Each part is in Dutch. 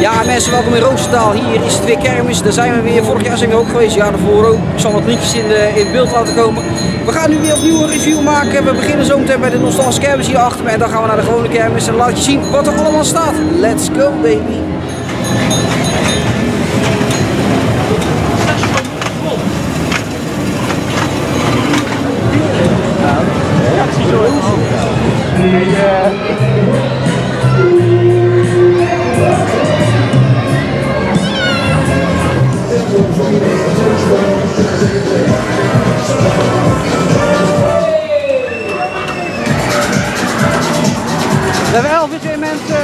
Ja mensen, welkom in Roosendaal. Hier is het weer kermis. Daar zijn we weer. Vorig jaar zijn we ook geweest. Ja, daarvoor ook. Ik zal wat liedjes in beeld laten komen. We gaan nu weer opnieuw een review maken. We beginnen zo meteen bij de nostalgische kermis hierachter. En dan gaan we naar de gewone kermis. En laat je zien wat er allemaal staat. Let's go baby.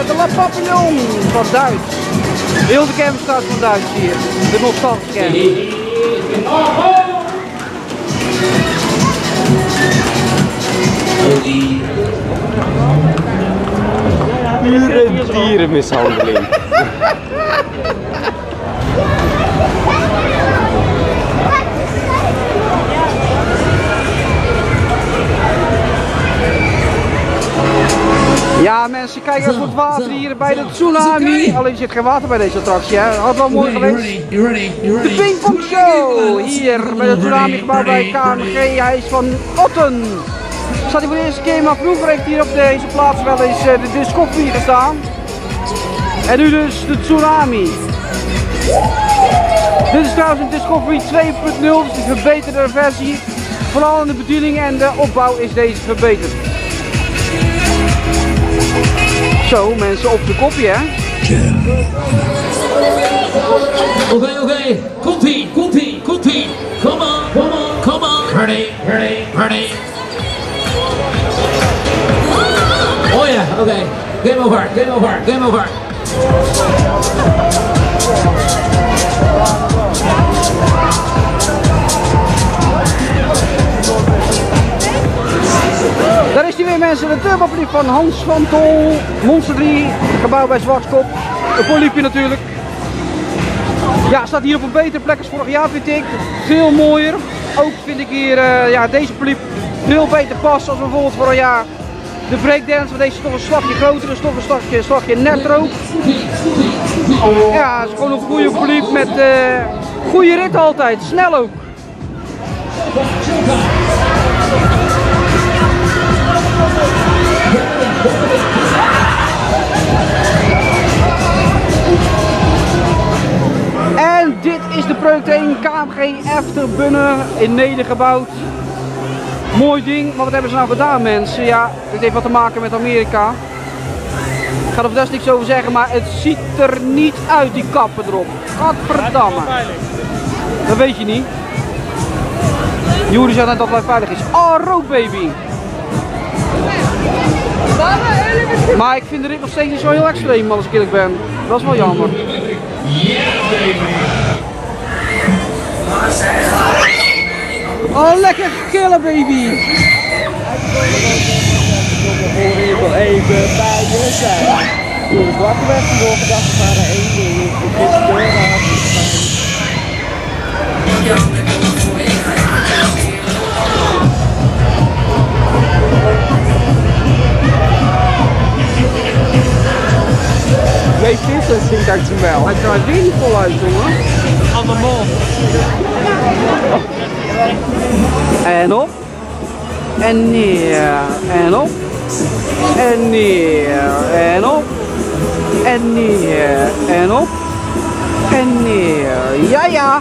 De La Papillon van Duits. Heel de kermis staat van Duits hier. De nostalgische kermis. Pure dierenmishandeling. Ja mensen, kijk even op het water hier bij de Tsunami. Alleen zit geen water bij deze attractie, hè. Had wel mooi geweest. De Ping Pong Show hier bij de Tsunami gebouw bij KMG. Hij is van Otten. Staat hij voor de eerste keer, maar vroeger heeft hier op deze plaats wel eens de Discovery gestaan. En nu dus de Tsunami. Dit is trouwens een Discovery 2.0, dus de verbeterde versie. Vooral in de bediening en de opbouw is deze verbeterd. Zo, mensen op de kopje, hè? Oké, komt ie. Come on. Ready. Oh ja, oké. Game over. Daar is die weer mensen, de Wappeliep van Hans van Tol, Monster 3, gebouw bij Zwartkop, een poliepje natuurlijk. Ja, staat hier op een betere plek als vorig jaar vind ik, veel mooier. Ook vind ik hier ja, deze poliep veel beter past als bijvoorbeeld vorig jaar de Breakdance, want deze is toch een slagje groter, dus toch een slagje netter ook. Ja, het is gewoon een goede poliep met goede rit altijd, snel ook. En dit is de Projekt 1 KMG Efterbunnen in Neder gebouwd. Mooi ding, maar wat hebben ze nou gedaan mensen? Ja, dit heeft wat te maken met Amerika. Ik ga er best niks over zeggen, maar het ziet er niet uit die kappen erop. Godverdamme. Dat weet je niet. Juri zei net dat het veilig is. Oh, rood baby. Maar ik vind de rit nog steeds niet zo heel extreem als ik eerlijk ben. Dat is wel jammer. Oh, lekker killen baby! Weet je, dat ziet uit zijn wel. Hij draait weer niet vol uit, jongen. Allemaal. En op. En neer. En op. En neer. En op. En neer. En op. En neer. Ja, ja.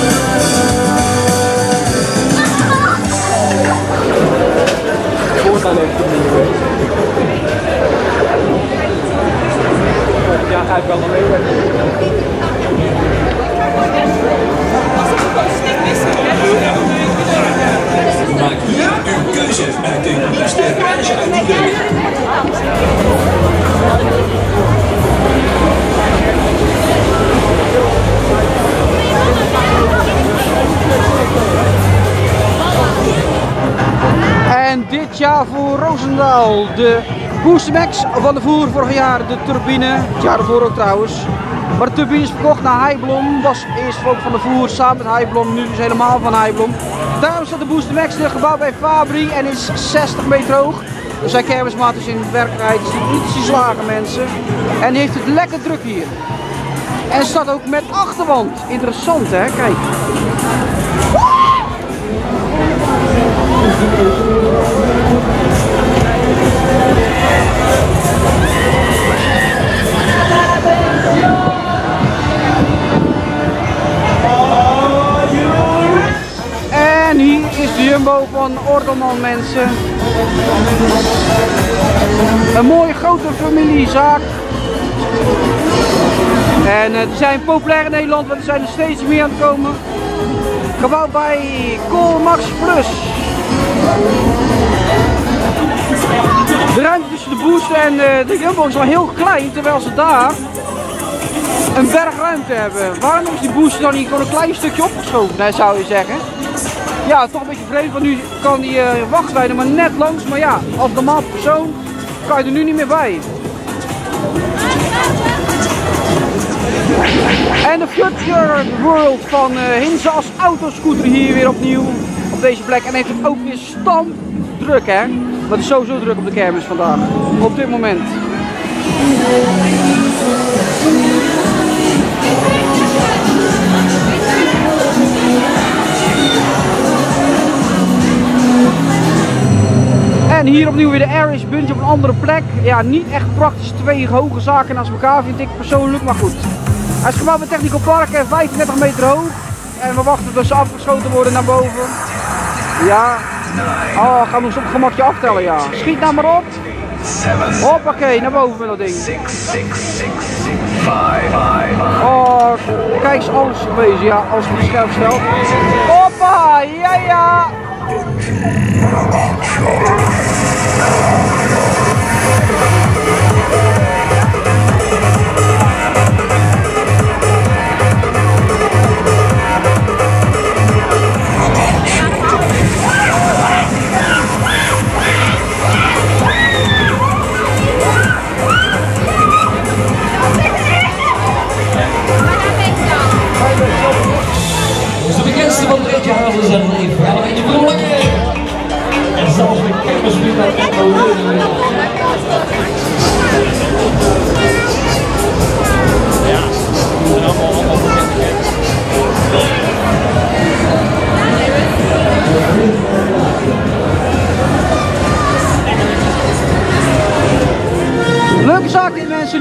dit jaar voor Roosendaal. De Booster Max van de Voer, vorig jaar de Turbine, het jaar ervoor ook trouwens. Maar de Turbine is verkocht naar Heiblom, was eerst ook van de Voer samen met Heiblom, nu dus helemaal van Heiblom. Daarom staat de Booster Max gebouwd bij Fabri en is 60 meter hoog. Dus zijn kermismaat is in de werkelijkheid ietsjes lager, mensen. En heeft het lekker druk hier. En staat ook met achterwand. Interessant hè, kijk. En hier is de Jumbo van Ordelman, mensen. Een mooie grote familiezaak. En die zijn populair in Nederland, want er zijn er steeds meer aan het komen. Gebouwd bij Kool Max Plus. De ruimte tussen de Booster en de Jumbo is al heel klein, terwijl ze daar een berg ruimte hebben. Waarom is die Booster dan niet gewoon een klein stukje opgeschoven, hè, zou je zeggen? Ja, toch een beetje vreemd, want nu kan die wachtrijden maar net langs. Maar ja, als normaal persoon kan je er nu niet meer bij. En de Future World van Hinzen als autoscooter hier weer opnieuw op deze plek. En heeft het ook weer stampdruk, hè? Want het is sowieso druk op de kermis vandaag, op dit moment. En hier opnieuw weer de Aries, Buntje op een andere plek. Ja, niet echt praktisch, twee hoge zaken naast elkaar vind ik persoonlijk, maar goed. Hij is gebouwd bij Technical Park en 35 meter hoog. En we wachten dat ze afgeschoten worden naar boven. Ja. Oh, gaan we ons op het gemakje aftellen, ja. Schiet nou maar op. Hoppakee, naar boven met dat ding. Oh, kijk eens, alles geweest, ja, als het scherp stelt. Hoppa, ja, ja.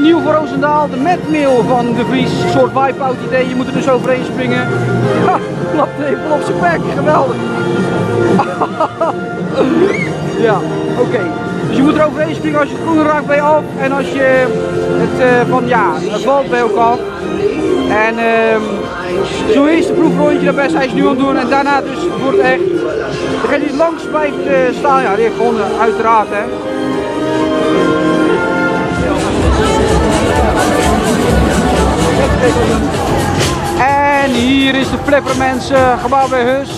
Nieuw voor Roosendaal, de metmeel van de Vries, een soort wipe-out idee, je moet er dus overheen springen. Ha, klapt even op zijn bek, geweldig. Ja, oké. Okay. Dus je moet er overheen springen, als je het groen raakt ben je af en als je het van ja, het valt ben je ook af. En zo'n eerste proefrondje, dat best hij is nu aan het doen en daarna dus wordt het echt. Degene die langs bij het staan, ja die heeft gewonnen, uiteraard hè. En hier is de Flipper, mensen, gebouwd bij Hus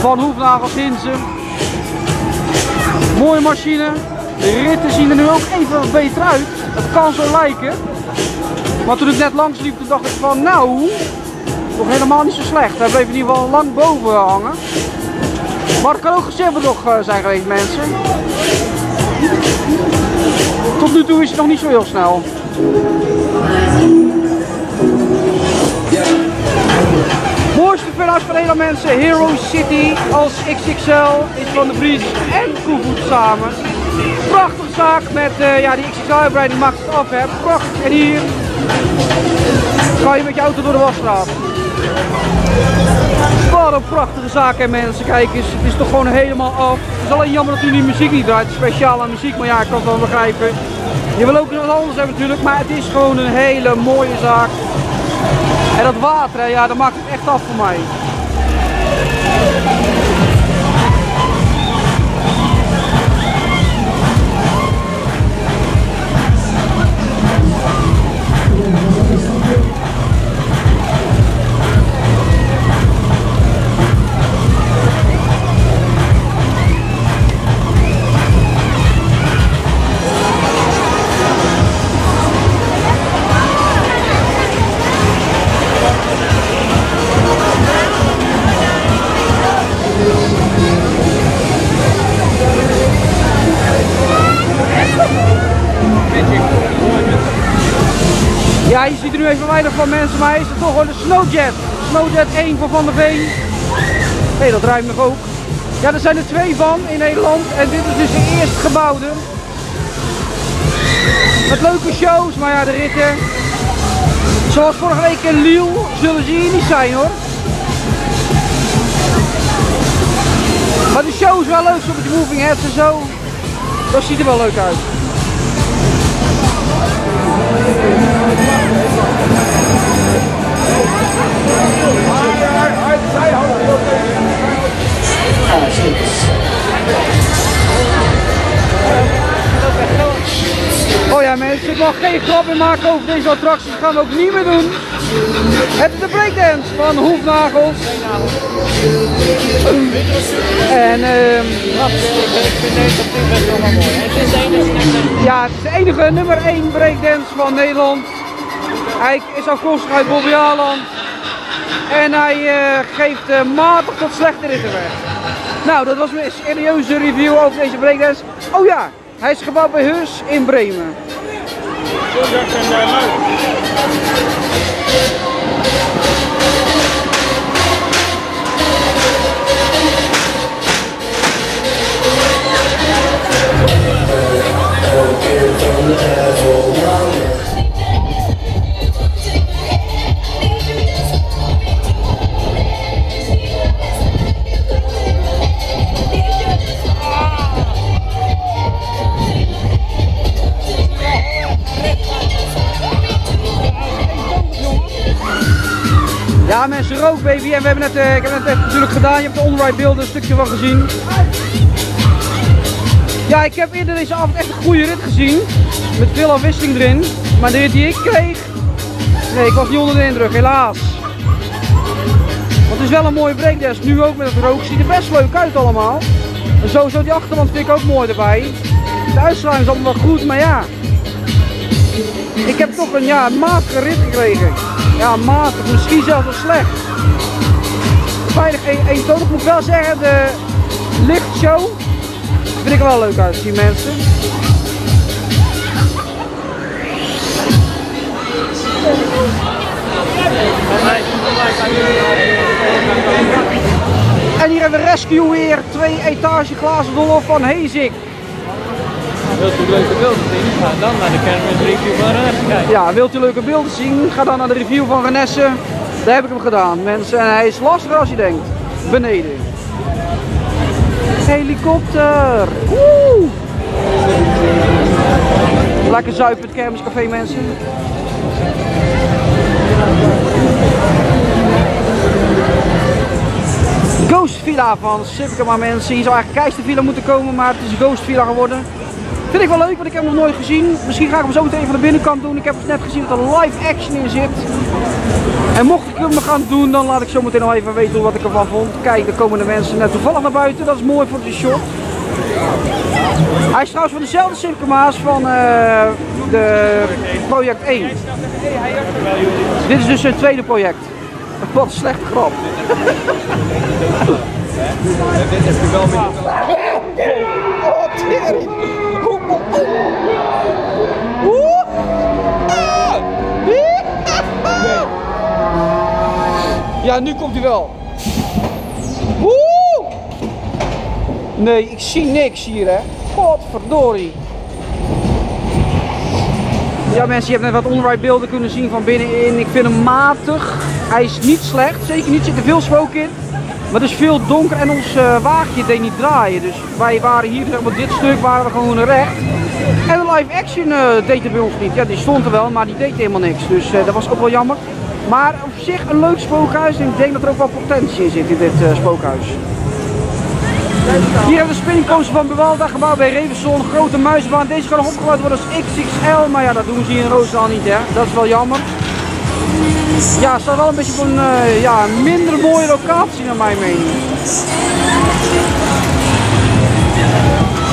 van Hoefnagels, Hinzen. Mooie machine. De ritten zien er nu ook even wat beter uit. Het kan zo lijken. Maar toen ik net langs liep, toen dacht ik van nou, toch helemaal niet zo slecht. Hij bleef in ieder geval lang boven hangen. Maar het kan ook gezichtbedrog zijn geweest, mensen. Tot nu toe is het nog niet zo heel snel. Mooiste winnaars van Nederland, mensen, Hero City als XXL is van de Vries en Koevoet samen. Prachtige zaak met ja, die XXL-uitbreiding maakt het af, hè. Prachtig. En hier ga je met je auto door de wasstraat. Wat een prachtige zaak, hè, mensen. Kijk eens, het is toch gewoon helemaal af. Het is alleen jammer dat jullie muziek niet draait, speciaal aan muziek, maar ja, ik kan het wel begrijpen. Je wil ook nog wat anders hebben natuurlijk, maar het is gewoon een hele mooie zaak. En dat water, hè, ja, dat maakt het echt af voor mij. nu even weinig van mensen, maar hij is er toch wel, de Snowjet. Snowjet 1 van Van der Veen. Hé, dat ruimt nog ook. Ja, er zijn er 2 van in Nederland en dit is dus de eerste gebouwde. Met leuke shows, maar ja, de ritten. Zoals vorige week in Lille zullen ze hier niet zijn hoor. Maar de show is wel leuk, zo met die moving heads en zo. Dat ziet er wel leuk uit. Oh ja mensen, ik mag geen grap meer maken over deze attracties, dat gaan we ook niet meer doen. Het is de breakdance van Hoefnagels. En ja, het is de enige nummer 1 breakdance van Nederland. Hij is afkomstig uit Bobby Aland. En hij geeft matig tot slechte ritten weg. Nou, dat was een serieuze review over deze breakdance. Oh ja, hij is gebouwd bij Hus in Bremen. Ja mensen, rook baby, en we hebben net, ik heb net even natuurlijk gedaan, je hebt de on-ride beelden een stukje van gezien. Ja, ik heb eerder deze avond echt een goede rit gezien, met veel afwisseling erin, maar de rit die ik kreeg, nee, ik was niet onder de indruk, helaas. Want het is wel een mooie breakdance, nu ook met het rook, ziet er best leuk uit allemaal. En sowieso die achterwand vind ik ook mooi erbij. De uitsluiting is allemaal wel goed, maar ja, ik heb toch een ja, matige rit gekregen. Ja, matig, misschien zelfs wel slecht. Veilig eentonig, moet ik wel zeggen, de lichtshow vind ik er wel leuk uit, die mensen. En hier hebben we Rescue weer, 2 etage glazen dolhof van Hezik. Wilt u leuke beelden zien? Ga dan naar de kermis review van Renesse kijken. Ja, wilt u leuke beelden zien? Ga dan naar de review van Renesse. Daar heb ik hem gedaan, mensen. En hij is lastiger als je denkt. Beneden. Helikopter. Woe! Lekker zuipen het kermiscafé, mensen. Ghost villa van Sipkema, mensen. Hier zou eigenlijk Keistervilla moeten komen, maar het is een Ghost villa geworden. Vind ik wel leuk, want ik heb hem nog nooit gezien. Misschien ga ik hem zo meteen van de binnenkant doen. Ik heb dus net gezien dat er live action in zit. En mocht ik hem gaan doen, dan laat ik zo meteen nog even weten wat ik ervan vond. Kijk, er komen de mensen net toevallig naar buiten. Dat is mooi voor de shot. Hij is trouwens van dezelfde Simkema's van de Projekt 1. Dit is dus het tweede project. Wat een slechte grap. Dit is wel weer. Ja, nu komt hij wel. Woe! Nee, ik zie niks hier, hè. Godverdorie. Ja, mensen, je hebt net wat on-ride beelden kunnen zien van binnenin. Ik vind hem matig. Hij is niet slecht, zeker niet. Er zit er veel smoke in. Maar het is veel donker en ons wagentje deed niet draaien. Dus wij waren hier, zeg maar, dit stuk waren we gewoon recht. En de live action deed het bij ons niet. Ja, die stond er wel, maar die deed helemaal niks. Dus dat was ook wel jammer. Maar op zich een leuk spookhuis en ik denk dat er ook wel potentie in zit in dit spookhuis. Hier hebben we de spinningcoaster van Bewalda, gebouwd bij Revenson, grote muisbaan. Deze kan nog opgebouwd worden als XXL, maar ja, dat doen ze hier in Roosendaal niet, hè. Dat is wel jammer. Ja, het staat wel een beetje op een ja, minder mooie locatie naar mijn mening.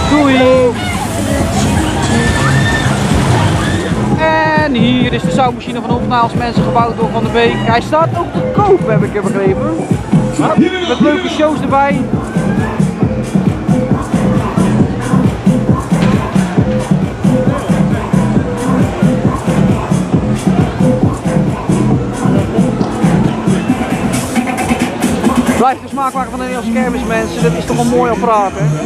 Doei! En hier is de zoutmachine van Hoefnagels, mensen, gebouwd door Van der Beek. Hij staat ook te koop, heb ik begrepen. Met leuke shows erbij. Blijf de smaak maken van de Nederlandse kermis, mensen. Dat is toch een mooi apparaat, hè?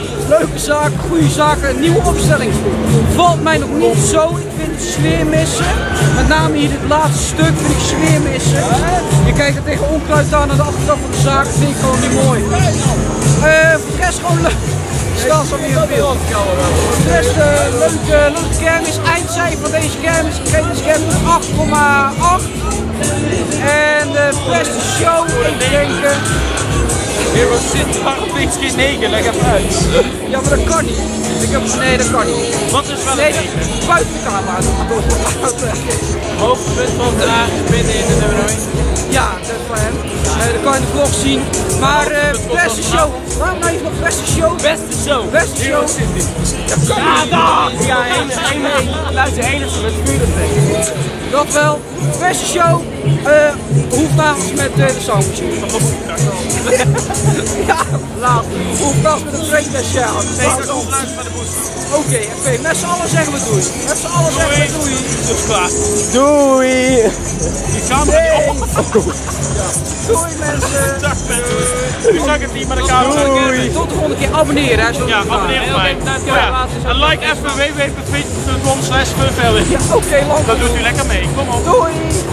Leuke zaak, goede zaken, nieuwe opstelling. Valt mij nog niet zo, ik vind het sfeer missen. Met name hier dit laatste stuk vind ik sfeer missen. Je kijkt er tegen onkruid aan de achterkant van de zaak, dat vind ik gewoon niet mooi. Voor de rest gewoon leuk. Staan ze op hier op beeld. Voor de rest leuke kermis. Eindcijfer van deze kermis, deze kermis 8,8. En de beste show, ik denk... Hero zit maar op iets geen 9, leg even uit. Ja, maar dat kan niet. Nee, dat kan niet. Wat is wel een 9? Buiten de camera. Hoogtepunt van de dag, binnen in de nummer 1. Ja, dat is voor hem. Dat kan je in de vlog zien. Maar beste show. Waarom nou even nog beste show? Beste show. Beste show. Dat kan niet. Ja, luister, enigste met vuur dat weg. Dat wel. Beste show. Hoefnagels met de sandwich. Ja, laat. Hoefnagels met een breakdance show. Zeker de hoefnagels met de booster. Oké, oké. Met z'n allen zeggen we doei. Met z'n allen zeggen we doei. Doei. Die camera niet op. Doei mensen. Dag mensen. U zag het niet, maar de camera. Doei. Tot de volgende keer abonneren. Ja, abonneer op mij. En like even www.facebook.com/funfailing. Ja, oké. Dat doet u lekker mee. Kom op. Doei.